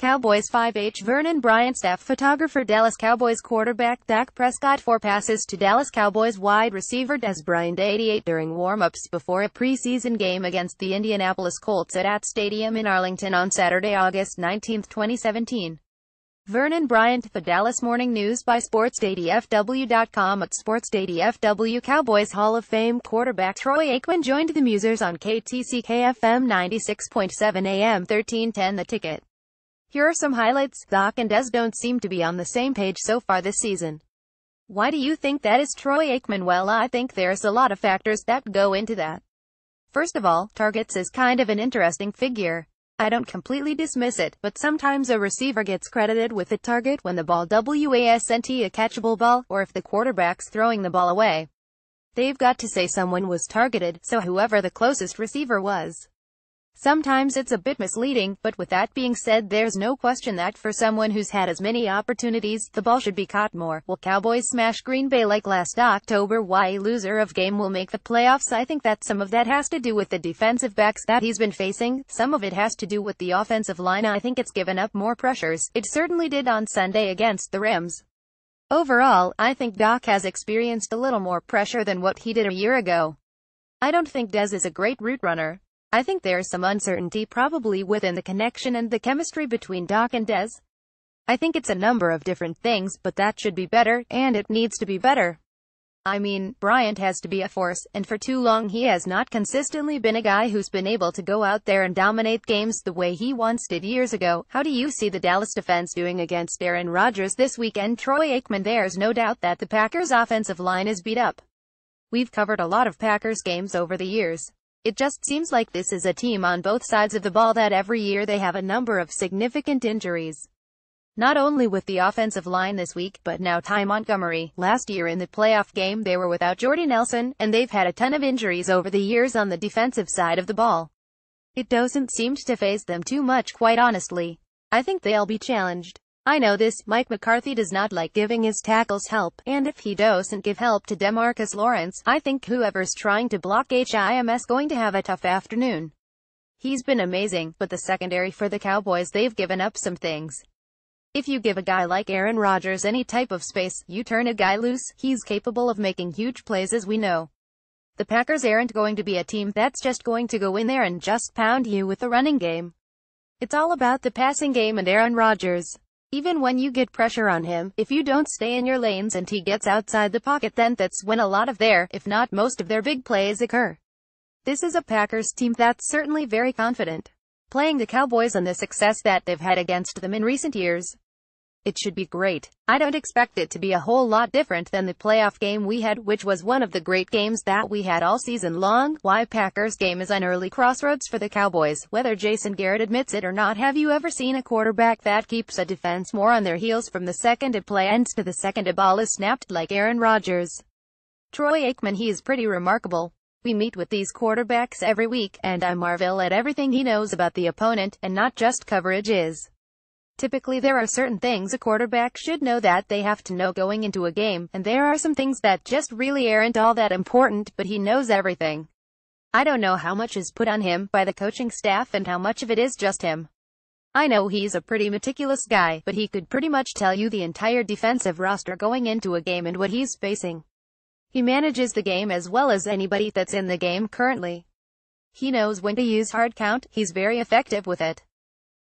Cowboys 5H Vernon Bryant staff photographer. Dallas Cowboys quarterback Dak Prescott 4 passes to Dallas Cowboys wide receiver Dez Bryant 88 during warm-ups before a preseason game against the Indianapolis Colts at AT&T Stadium in Arlington on Saturday, August 19, 2017. Vernon Bryant, The Dallas Morning News by sportsdfw.com. At sportsdfw, Cowboys Hall of Fame quarterback Troy Aikman joined the Musers on KTCK FM 96.7 AM 1310 The Ticket. Here are some highlights. Dak and Dez don't seem to be on the same page so far this season. Why do you think that is, Troy Aikman? Well, I think there's a lot of factors that go into that. First of all, targets is kind of an interesting figure. I don't completely dismiss it, but sometimes a receiver gets credited with a target when the ball wasn't a catchable ball, or if the quarterback's throwing the ball away. They've got to say someone was targeted, so whoever the closest receiver was. Sometimes it's a bit misleading, but with that being said, there's no question that for someone who's had as many opportunities, the ball should be caught more. Will Cowboys smash Green Bay like last October? Why loser of game will make the playoffs? I think that some of that has to do with the defensive backs that he's been facing. Some of it has to do with the offensive line. I think it's given up more pressures. It certainly did on Sunday against the Rams. Overall, I think Dak has experienced a little more pressure than what he did a year ago. I don't think Dez is a great route runner. I think there's some uncertainty probably within the connection and the chemistry between Dak and Dez. I think it's a number of different things, but that should be better, and it needs to be better. I mean, Bryant has to be a force, and for too long he has not consistently been a guy who's been able to go out there and dominate games the way he once did years ago. How do you see the Dallas defense doing against Aaron Rodgers this weekend? Troy Aikman, there's no doubt that the Packers offensive line is beat up. We've covered a lot of Packers games over the years. It just seems like this is a team on both sides of the ball that every year they have a number of significant injuries. Not only with the offensive line this week, but now Ty Montgomery. Last year in the playoff game they were without Jordy Nelson, and they've had a ton of injuries over the years on the defensive side of the ball. It doesn't seem to faze them too much, quite honestly. I think they'll be challenged. I know this, Mike McCarthy does not like giving his tackles help, and if he doesn't give help to DeMarcus Lawrence, I think whoever's trying to block him is going to have a tough afternoon. He's been amazing, but the secondary for the Cowboys, they've given up some things. If you give a guy like Aaron Rodgers any type of space, you turn a guy loose, he's capable of making huge plays, as we know. The Packers aren't going to be a team that's just going to go in there and just pound you with the running game. It's all about the passing game and Aaron Rodgers. Even when you get pressure on him, if you don't stay in your lanes and he gets outside the pocket, then that's when a lot of their, if not most of their big plays occur. This is a Packers team that's certainly very confident. Playing the Cowboys and the success that they've had against them in recent years, it should be great. I don't expect it to be a whole lot different than the playoff game we had, which was one of the great games that we had all season long. Why Packers game is an early crossroads for the Cowboys, whether Jason Garrett admits it or not. Have you ever seen a quarterback that keeps a defense more on their heels from the second a play ends to the second a ball is snapped, like Aaron Rodgers? Troy Aikman, he is pretty remarkable. We meet with these quarterbacks every week, and I marvel at everything he knows about the opponent, and not just coverage is. Typically there are certain things a quarterback should know that they have to know going into a game, and there are some things that just really aren't all that important, but he knows everything. I don't know how much is put on him by the coaching staff and how much of it is just him. I know he's a pretty meticulous guy, but he could pretty much tell you the entire defensive roster going into a game and what he's facing. He manages the game as well as anybody that's in the game currently. He knows when to use hard count, he's very effective with it.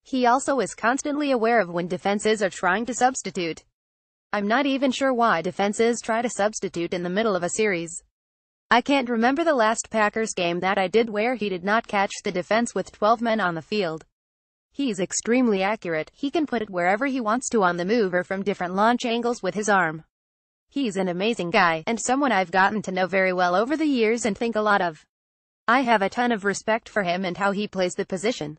He also is constantly aware of when defenses are trying to substitute. I'm not even sure why defenses try to substitute in the middle of a series. I can't remember the last Packers game that I did where he did not catch the defense with 12 men on the field. He's extremely accurate. He can put it wherever he wants to on the move or from different launch angles with his arm. He's an amazing guy, and someone I've gotten to know very well over the years and think a lot of. I have a ton of respect for him and how he plays the position.